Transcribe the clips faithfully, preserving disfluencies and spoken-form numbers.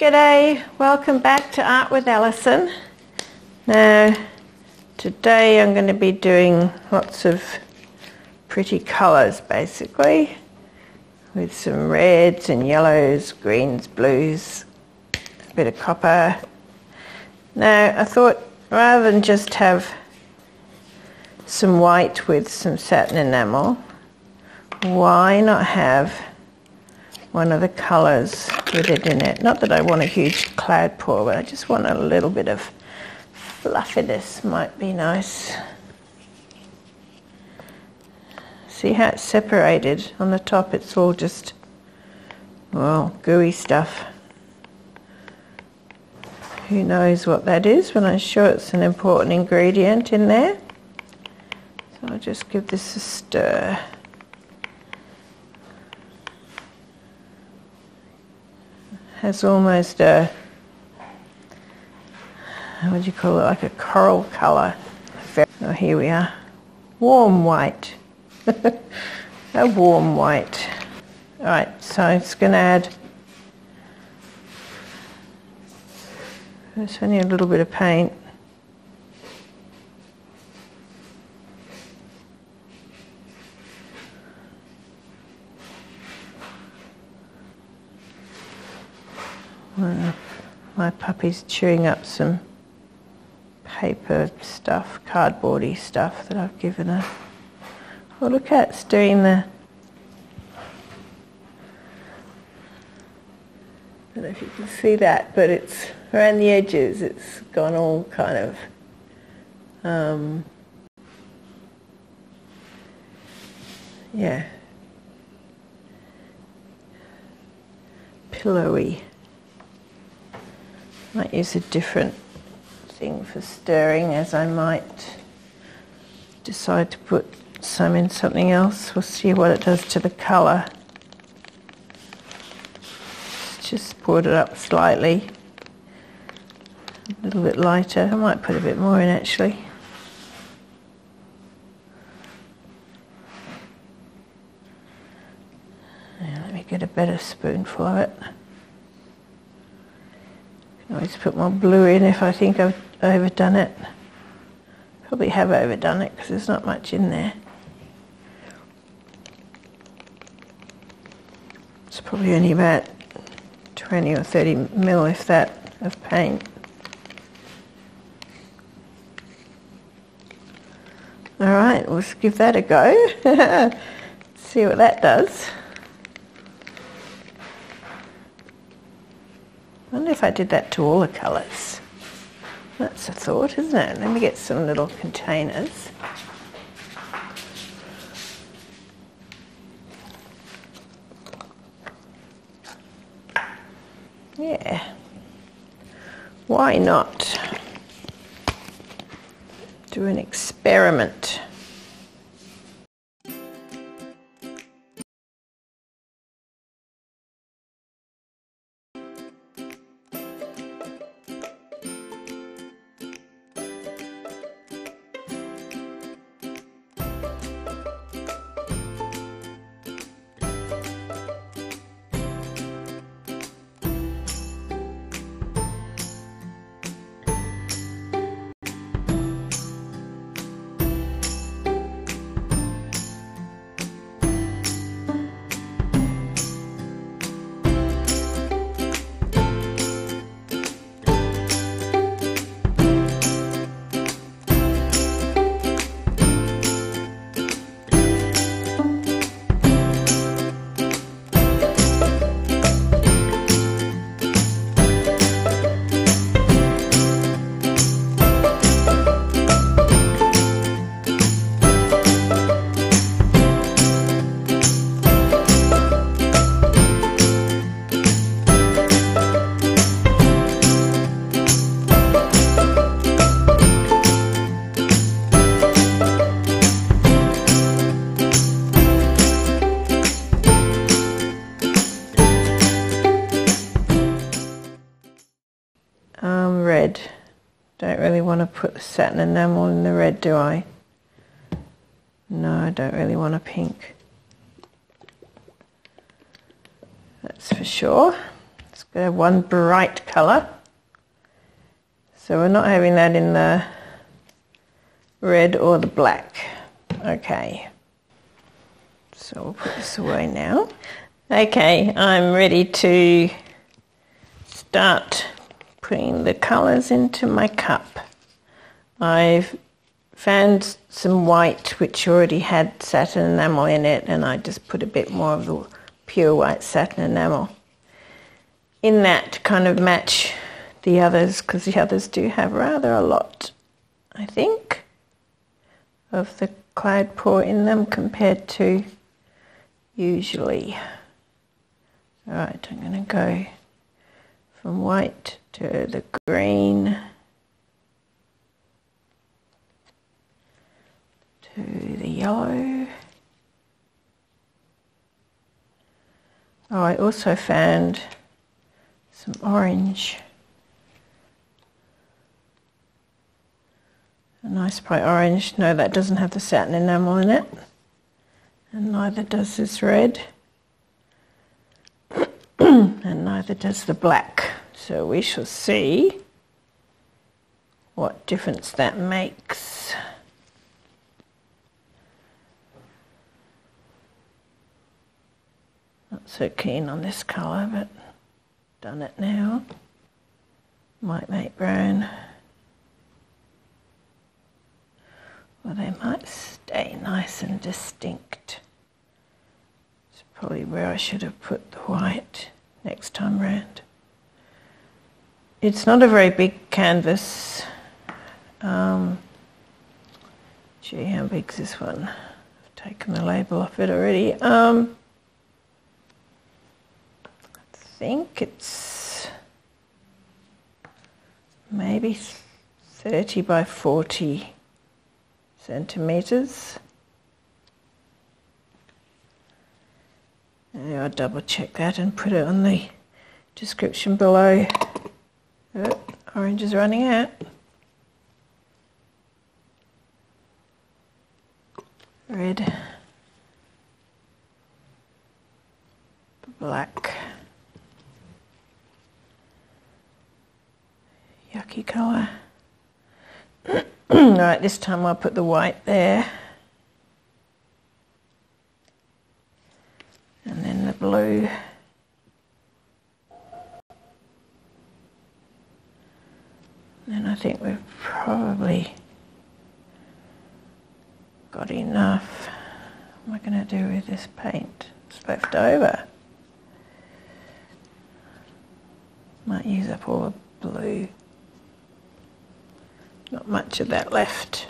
G'day, welcome back to Art with Allison. Now today I'm going to be doing lots of pretty colours basically, with some reds and yellows, greens, blues, a bit of copper. Now I thought rather than just have some white with some satin enamel, why not have one of the colours with it in it. Not that I want a huge cloud pour, but I just want a little bit of fluffiness, might be nice. See how it's separated? On the top it's all just, well, gooey stuff. Who knows what that is, but I'm sure it's an important ingredient in there. So I'll just give this a stir. Has almost a, what do you call it, like a coral colour. Oh, here we are. Warm white. A warm white. Alright, so it's going to add, there's only a little bit of paint. My puppy's chewing up some paper stuff, cardboardy stuff that I've given her. Oh, look at it's doing the, I don't know if you can see that, but it's around the edges, it's gone all kind of um, yeah, pillowy. Might use a different thing for stirring, as I might decide to put some in something else. We'll see what it does to the colour. Just poured it up slightly, a little bit lighter. I might put a bit more in actually. Now, let me get a better spoonful of it. I always put more blue in if I think I've overdone it. Probably have overdone it because there's not much in there. It's probably only about twenty or thirty mil, if that, of paint. Alright, we'll give that a go. See what that does. I wonder if I did that to all the colours. That's a thought, isn't it? Let me get some little containers. Yeah. Why not do an experiment? Want to put the satin enamel in the red, do I? No, I don't really want a pink. That's for sure. Let's going to have one bright colour. So we're not having that in the red or the black. Okay. So we'll put this away now. Okay, I'm ready to start putting the colours into my cup. I've found some white which already had satin enamel in it, and I just put a bit more of the pure white satin enamel in that to kind of match the others, because the others do have rather a lot, I think, of the cloud pour in them compared to usually. Alright, I'm going to go from white to the green to the yellow. Oh, I also found some orange. A nice bright orange. No, that doesn't have the satin enamel in it, and neither does this red. And neither does the black. So we shall see what difference that makes. Not so keen on this colour, but done it now. Might make brown. Well, they might stay nice and distinct. It's probably where I should have put the white next time round. It's not a very big canvas. Um, gee, how big's this one? I've taken the label off it already. Um, I think it's maybe thirty by forty centimetres. Now I'll double check that and put it on the description below. Oh, orange is running out. Red. Black. Yucky colour. Right, this time I'll put the white there. And then the blue. And I think we've probably got enough. What am I going to do with this paint? It's left over. Might use up all the blue. Not much of that left.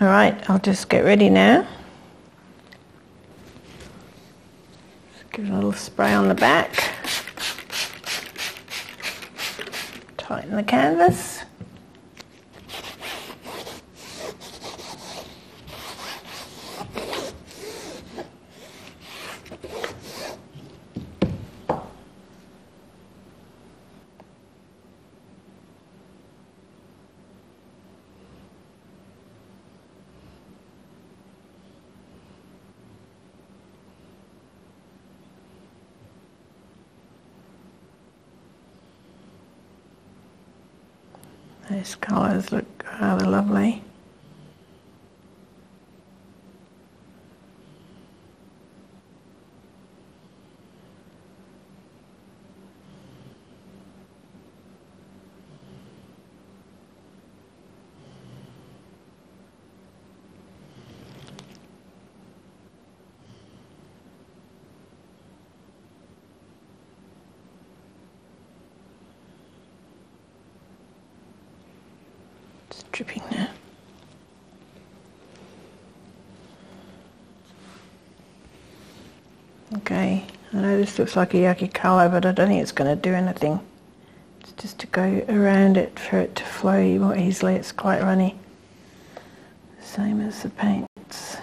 All right, I'll just get ready now. Just give it a little spray on the back. Tighten the canvas. Those colours look rather lovely. Dripping now. Okay, I know this looks like a yucky colour, but I don't think it's going to do anything. It's just to go around it for it to flow more easily. It's quite runny. Same as the paints.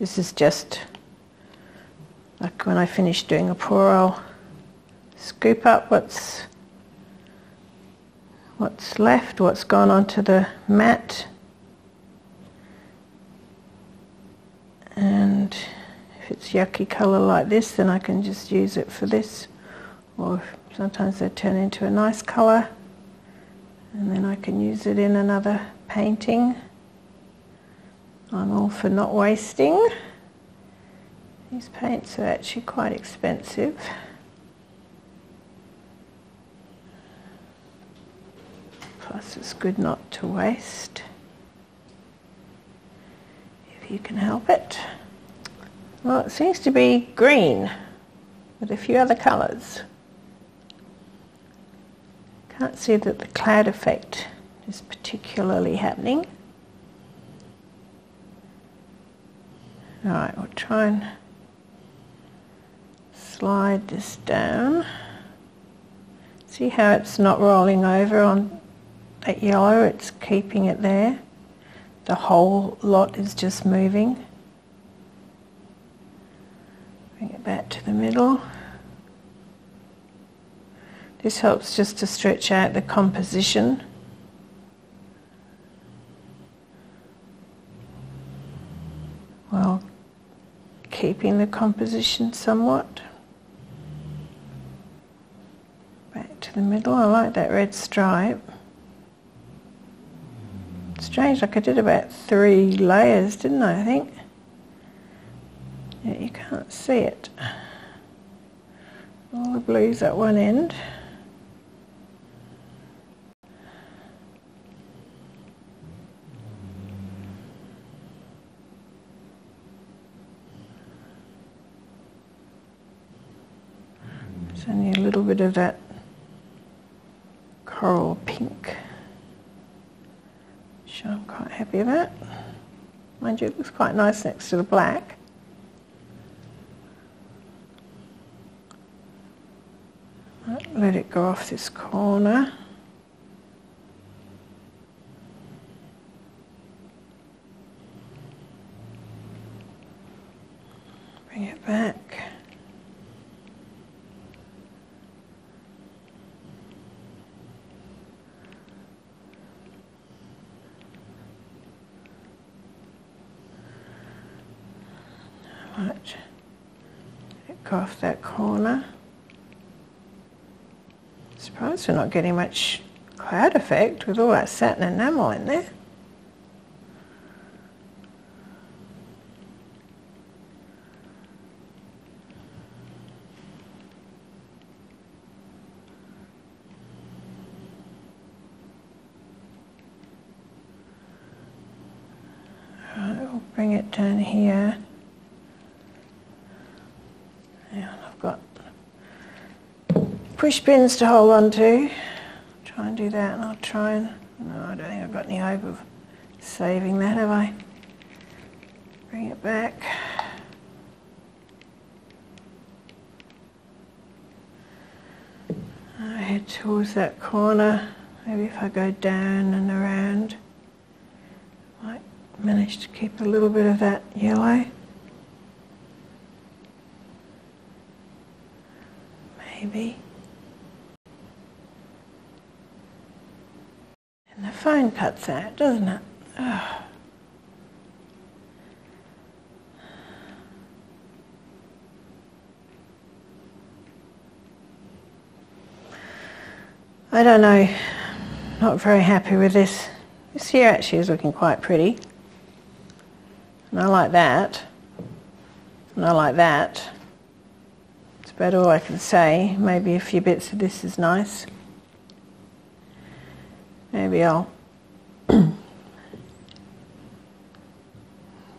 This is just like when I finish doing a pour, I'll scoop up what's what's left, what's gone onto the mat, yucky colour like this, then I can just use it for this, or sometimes they turn into a nice colour and then I can use it in another painting. I'm all for not wasting. These paints are actually quite expensive. Plus it's good not to waste, if you can help it. Well, it seems to be green with a few other colours. Can't see that the cloud effect is particularly happening. Alright, we'll try and slide this down. See how it's not rolling over on that yellow, it's keeping it there. The whole lot is just moving. Bring it back to the middle. This helps just to stretch out the composition. Well, keeping the composition somewhat. Back to the middle. I like that red stripe. It's strange, like I did about three layers, didn't I, I think? Yeah, you can't see it. All the blue's at one end. Only a little bit of that coral pink, which I'm quite happy about. Mind you, it looks quite nice next to the black. Might let it go off this corner. Bring it back. Off that corner. Surprised we're not getting much cloud effect with all that satin enamel in there. Alright, we'll bring it down here. Push pins to hold on to. Try and do that, and I'll try and. No, I don't think I've got any hope of saving that, have I? Bring it back. I head towards that corner. Maybe if I go down and around, I might manage to keep a little bit of that yellow. Maybe. And the phone cuts out, doesn't it? Oh. I don't know, not very happy with this. This here actually is looking quite pretty. And I like that. And I like that. It's about all I can say. Maybe a few bits of this is nice. Maybe I'll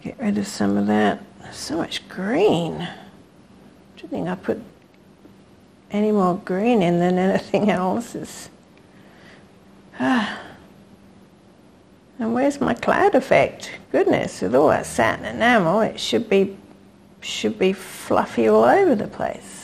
get rid of some of that. There's so much green. I don't think I put any more green in than anything else. It's, ah. And where's my cloud effect? Goodness, with all that satin enamel, it should be should be fluffy all over the place.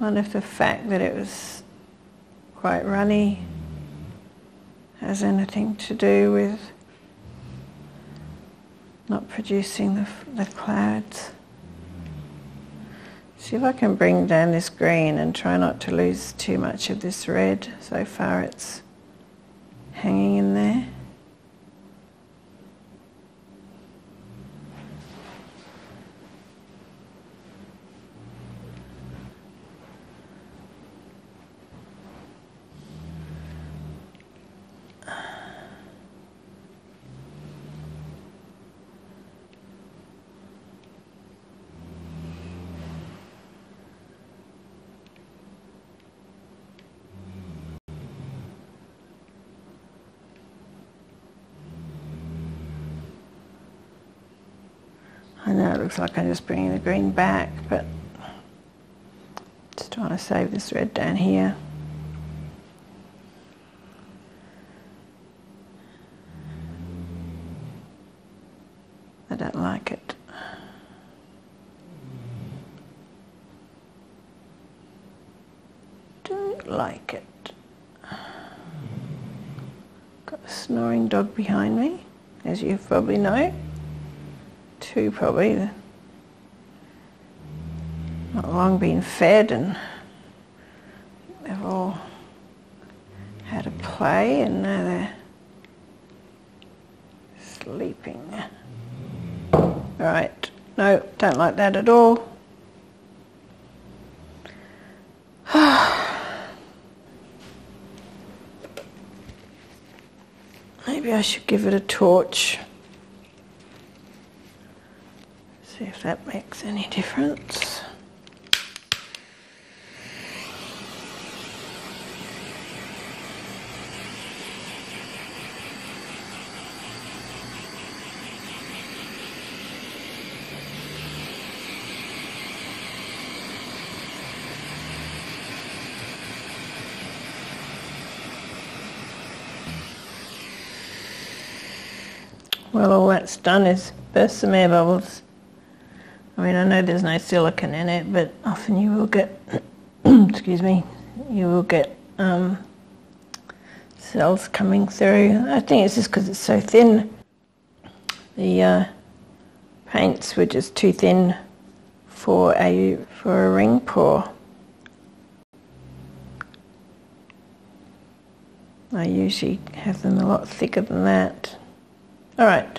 I wonder if the fact that it was quite runny has anything to do with not producing the, the clouds. See if I can bring down this green and try not to lose too much of this red. So far it's hanging in there. I know it looks like I'm just bringing the green back, but just trying to save this red down here. I don't like it. Don't like it. Got a snoring dog behind me, as you probably know. Two probably, not long been fed, and they've all had a play and now they're sleeping. Right, no, don't like that at all. Maybe I should give it a torch. See if that makes any difference. Well, all that's done is burst some air bubbles. I mean, I know there's no silicon in it, but often you will get, excuse me, you will get um, cells coming through. I think it's just because it's so thin. The uh, paints were just too thin for a for a ring pour. I usually have them a lot thicker than that. All right,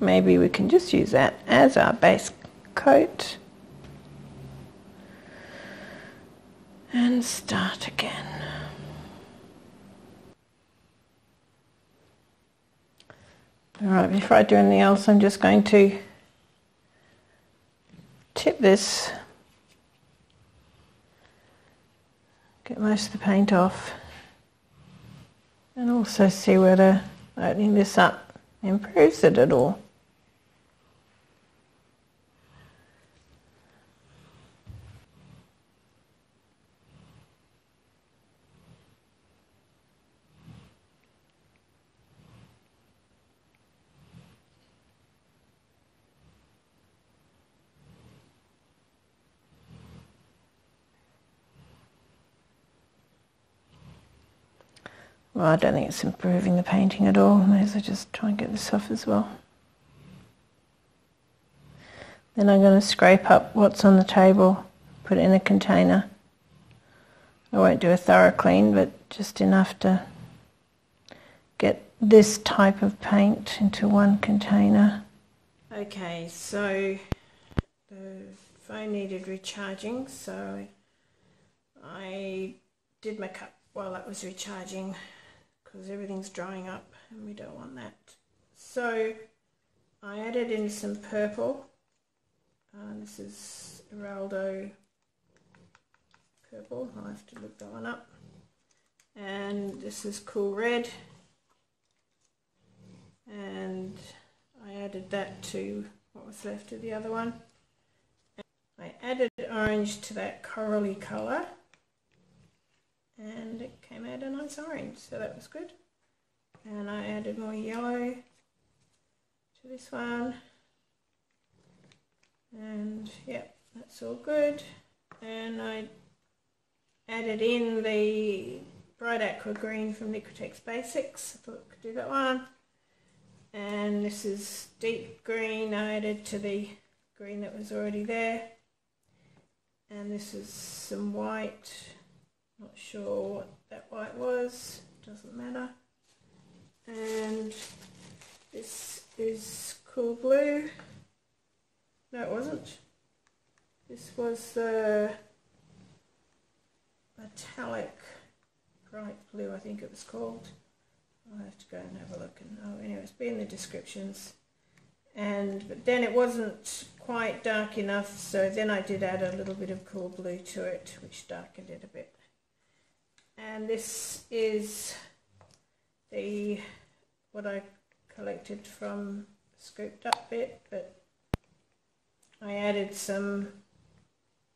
maybe we can just use that as our base coat and start again. All right, before I do anything else, I'm just going to tip this, get most of the paint off, and also see whether opening this up improves it at all. Well, I don't think it's improving the painting at all. May as well just try and get this off as well. Then I'm going to scrape up what's on the table, put it in a container. I won't do a thorough clean, but just enough to get this type of paint into one container. Okay, so the phone needed recharging, so I did my cup while it was recharging, because everything's drying up and we don't want that. So I added in some purple. Uh, this is Eraldo purple. I'll have to look that one up. And this is cool red. And I added that to what was left of the other one. And I added orange to that corally colour. And it came out a nice orange, so that was good. And I added more yellow to this one. And yep, that's all good. And I added in the bright aqua green from Liquitex Basics. I thought I could do that one. And this is deep green I added to the green that was already there. And this is some white, not sure what that white was, doesn't matter. And this is cool blue. No, it wasn't. This was the metallic bright blue, I think it was called. I'll have to go and have a look. And oh, anyway, it's been in the descriptions. And but then it wasn't quite dark enough, so then I did add a little bit of cool blue to it, which darkened it a bit. And this is the what I collected from the scooped up bit, but I added some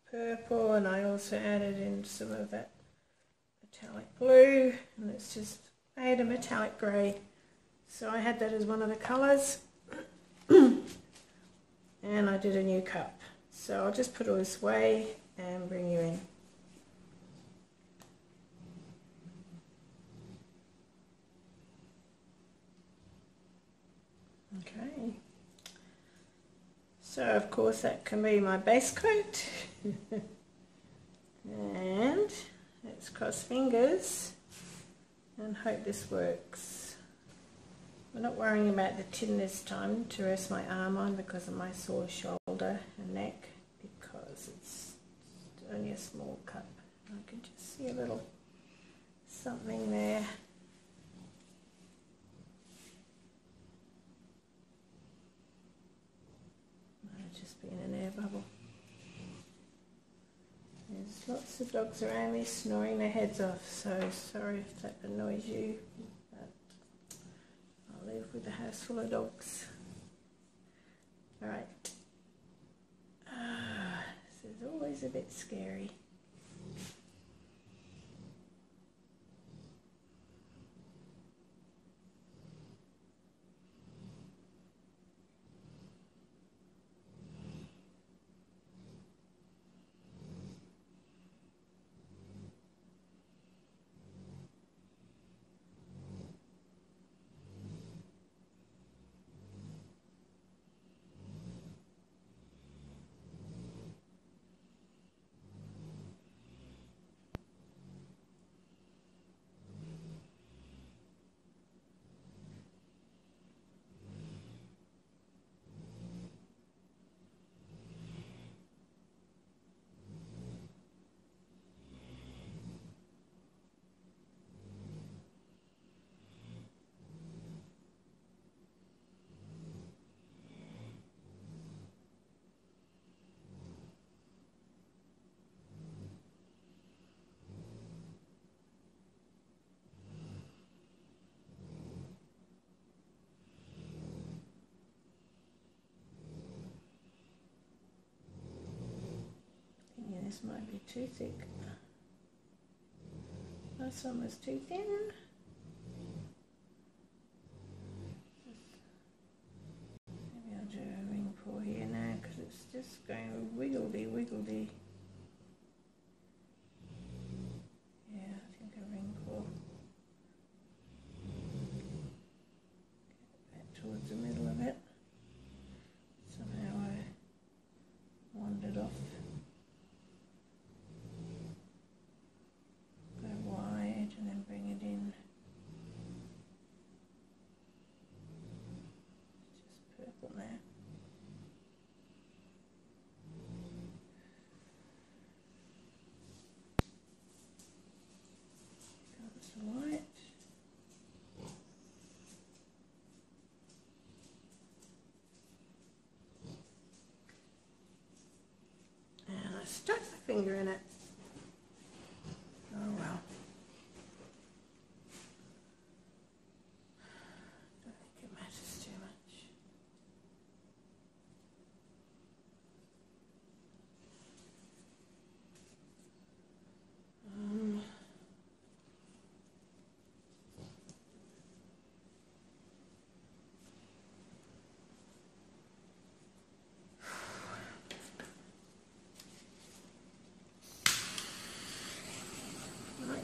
purple, and I also added in some of that metallic blue, and it's just made a metallic grey. So I had that as one of the colours. And I did a new cup. So I'll just put all this away and bring you in. Okay. So of course that can be my base coat. And let's cross fingers and hope this works. We're not worrying about the tin this time to rest my arm on because of my sore shoulder and neck, because it's only a small cup. I can just see a little something there. Might have just been an air bubble. There's lots of dogs around me snoring their heads off, so sorry if that annoys you. Live with a house full of dogs. Alright. Ah, this is always a bit scary. This might be too thick. This one was too thin. Maybe I'll do a ring pour here now because it's just going wiggledy wiggledy. Yeah, I think a ring pour. Get back towards the middle of it. Somehow I wandered off. Stuck my finger in it. Oh well. Don't think it matters too much. Um,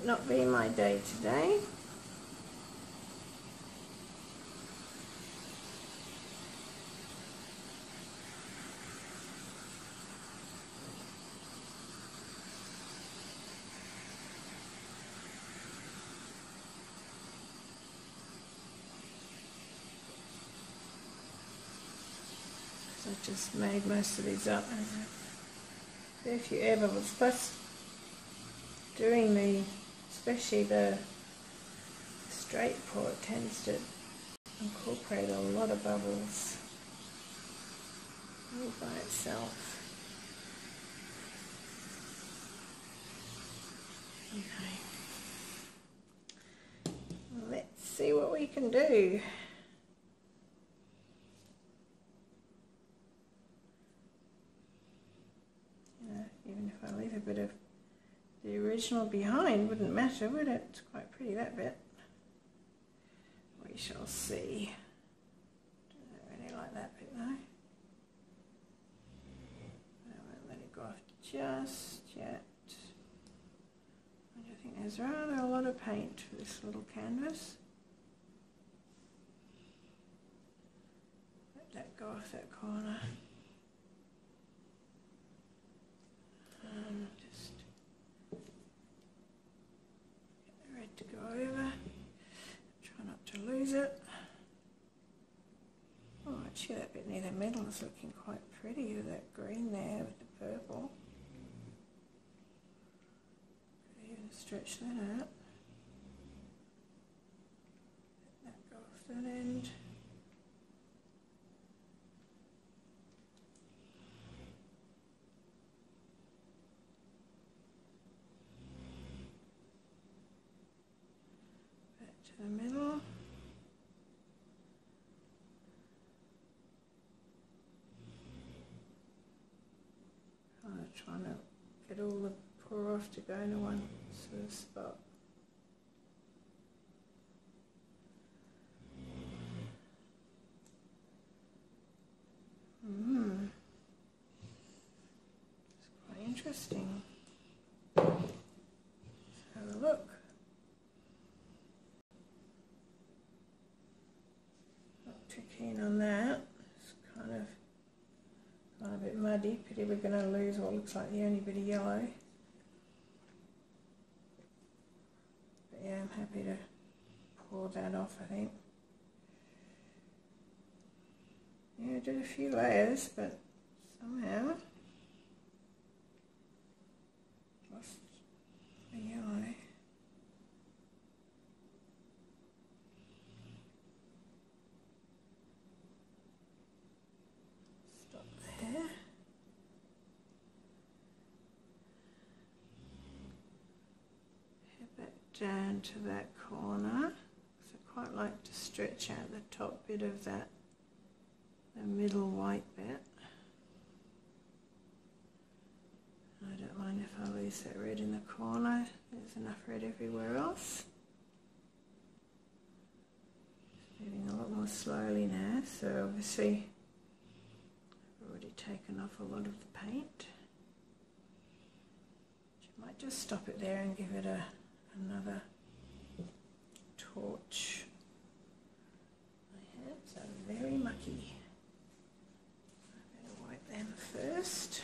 Not be my day today. just made most of these up. If you ever was plus doing the, especially the straight pour, it tends to incorporate a lot of bubbles all by itself. Okay, let's see what we can do. Bit of the original behind wouldn't matter, would it? It's quite pretty, that bit. We shall see. Don't really like that bit though. I won't let it go off just yet. I think there's rather a lot of paint for this little canvas. Let that go off that corner. Um, just get the red to go over, try not to lose it. Oh, actually that bit near the middle is looking quite pretty with that green there with the purple. Could even stretch that out. Let that go off that end. The middle. I'm trying to get all the pour off to go into one sort of spot. Mm. It's quite interesting. Let's have a look. Keen on that. It's kind of kind of a bit muddy. Pity we're going to lose what looks like the only bit of yellow. But yeah, I'm happy to pour that off, I think. Yeah, I did a few layers, but somehow lost the yellow. Down to that corner, so I quite like to stretch out the top bit of that, the middle white bit. I don't mind if I lose that red in the corner, there's enough red everywhere else. It's moving a lot more slowly now, so obviously I've already taken off a lot of the paint. I might just stop it there and give it a another torch. My hands are very mucky. I better wipe them first.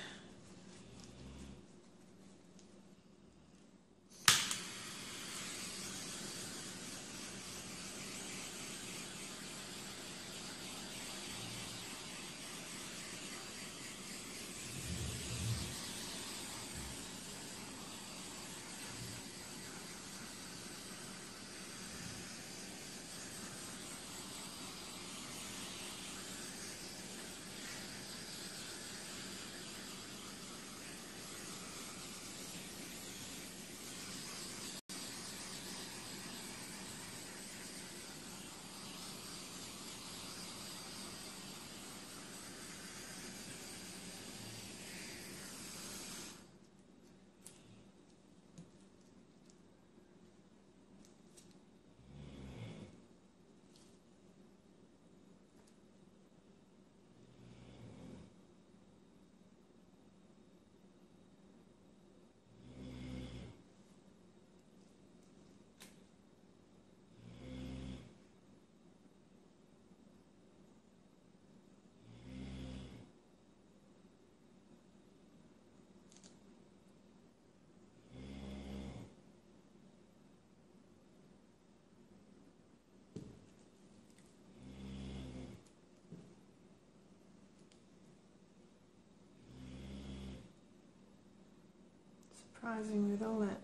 surprising with all that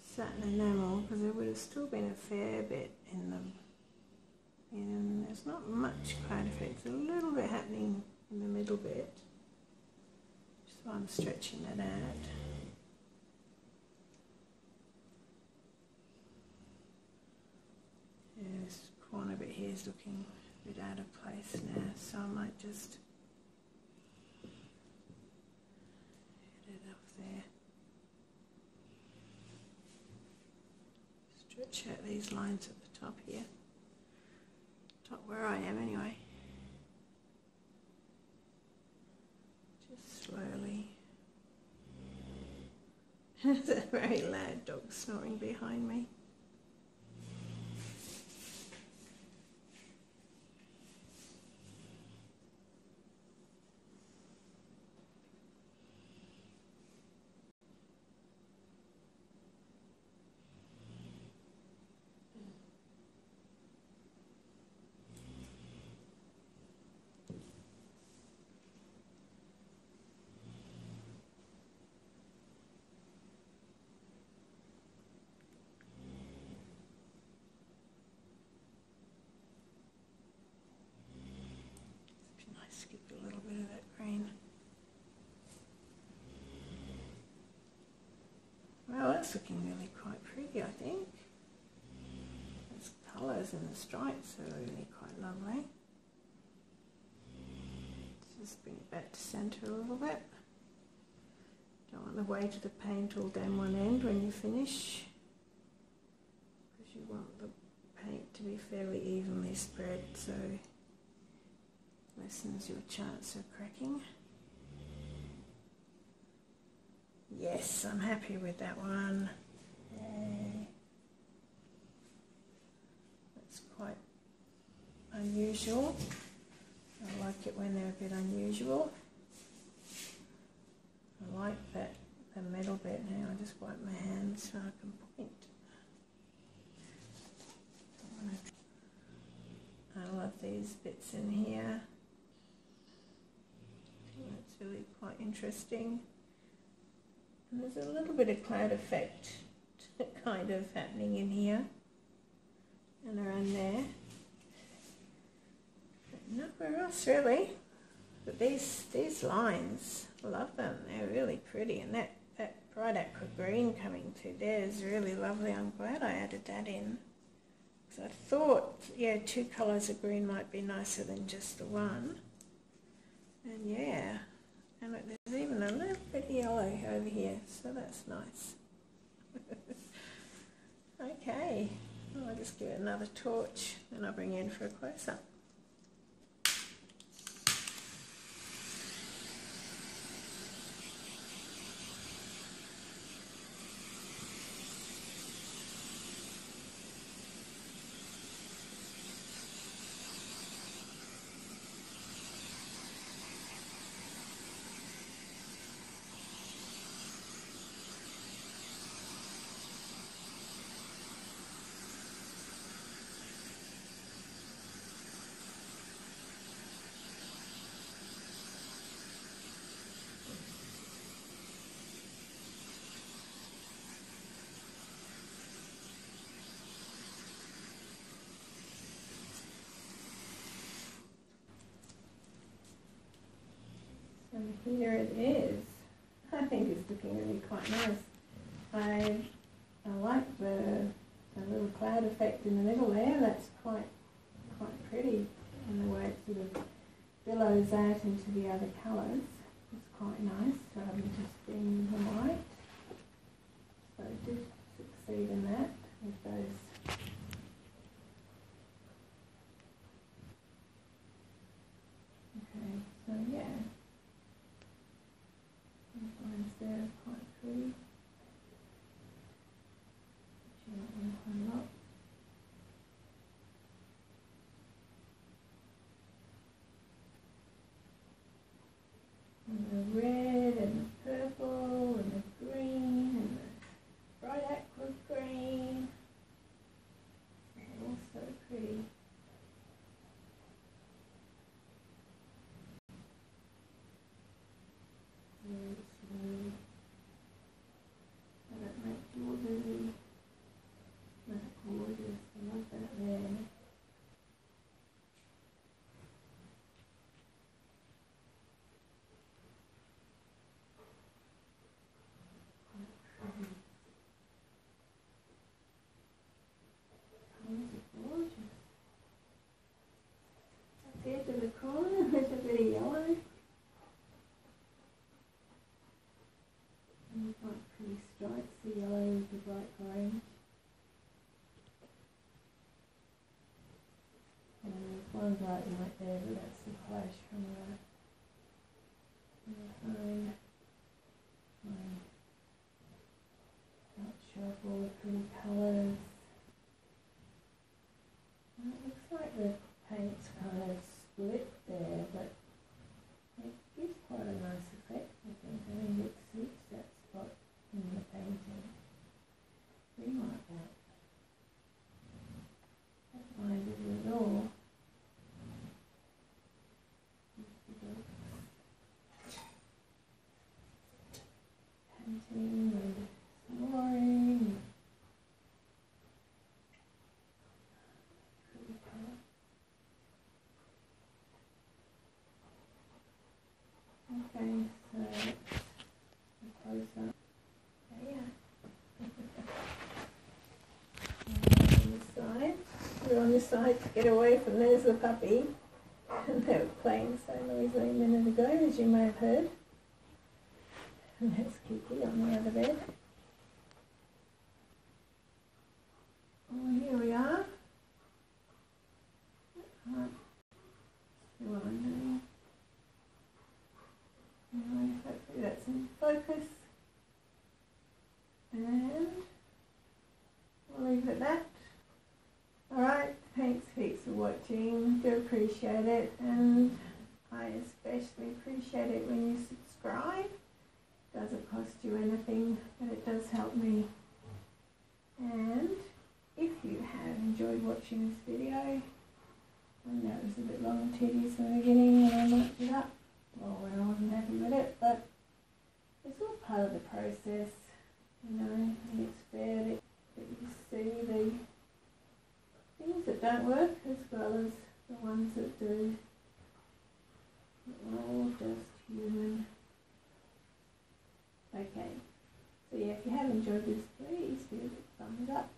satin enamel, because there would have still been a fair bit in them. And there's not much cloud effect, a little bit happening in the middle bit. So I'm stretching that out. Yeah, this corner bit here is looking a bit out of place now, so I might just get it up there. Stretch out these lines at the top here. Top where I am anyway. Just slowly. There's a very loud dog snoring behind me. Skip a little bit of that green. Well, that's looking really quite pretty, I think. Those colours and the stripes are really quite lovely. Just bring it back to centre a little bit. Don't want the weight of the paint all down one end when you finish, because you want the paint to be fairly evenly spread, so lessens your chance of cracking. Yes, I'm happy with that one. Yay. That's quite unusual. I like it when they're a bit unusual. I like that the metal bit now. I just wipe my hands so I can point. I love these bits in here. That's really quite interesting. And there's a little bit of cloud effect kind of happening in here and around there. But nowhere else really. But these these lines, I love them. They're really pretty. And that, that bright aqua green coming through there is really lovely. I'm glad I added that in. Because I thought, yeah, two colours of green might be nicer than just the one. And yeah, and look, there's even a little bit of yellow over here, so that's nice. Okay, well, I'll just give it another torch and I'll bring you in for a close-up. And here it is. I think it's looking really quite nice. I, I like the, the little cloud effect in the middle there. That's quite quite pretty. And the way it sort of billows out into the other colours. It's quite nice rather than just being the white. So I did succeed in that with those. Okay, so yeah. They're quite pretty. Do you want to climb up? And the red and the purple and the green and the bright aqua green. They're all so pretty. bit in the corner, there's a bit of yellow. And quite pretty stripes, the yellow with the bright orange. And there's one bright light there, but that's the flash from the phone. I'm not sure of all the pretty colours. Well, it looks like the paint's kind of split there, but it gives quite a nice effect, I think. I mean, it suits that spot in the painting. We like that. I don't mind it at all. Painting and exploring. Okay, so close up. There you are. On this side. We're on this side to get away from there's the puppy. And they were playing so noisily a minute ago, as you may have heard. And that's Kiki on the other bed. Oh, here we are. Can't see what I'm doing. Anyway, hopefully that's in focus. And we'll leave it at that. Alright, thanks heaps for watching. Do appreciate it. And I especially appreciate it when you subscribe. Doesn't cost you anything, but it does help me. And if you have enjoyed watching this video, and that was a bit long and tedious in the beginning when I marked it up, well, when I wasn't happy with it, but it's all part of the process, you know, and it's fair that you see the things that don't work as well as the ones that do. We're all just human. Okay, so yeah, if you have enjoyed this, please give it a thumbs up.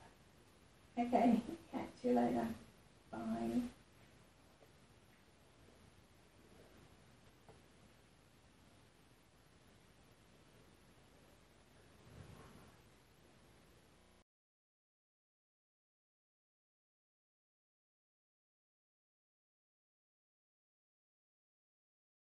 Okay, catch you later. Bye.